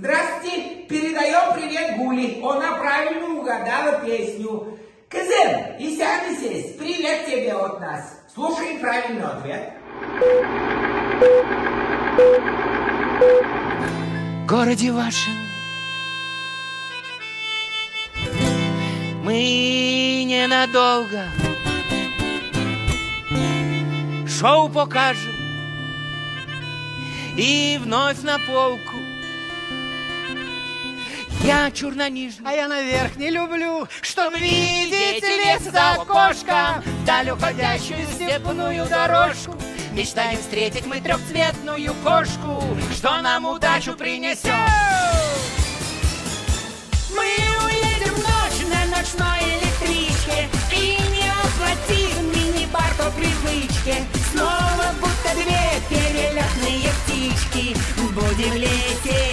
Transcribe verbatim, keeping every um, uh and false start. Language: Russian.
Здрасте, передаем привет Гули. Она правильно угадала песню. Кызым, Исян Исесь, привет тебе от нас. Слушай правильный ответ. В городе вашем мы ненадолго шоу покажем и вновь на полку. Я черно-нижний, а я наверх не люблю, чтоб видеть лес за окошком, вдаль уходящую степную дорожку. Мечтаем встретить мы трехцветную кошку, что нам удачу принесет. Мы уедем в ночь на ночной электричке и не оплатим мини-бар по привычке. Снова будто две перелетные птички будем лететь.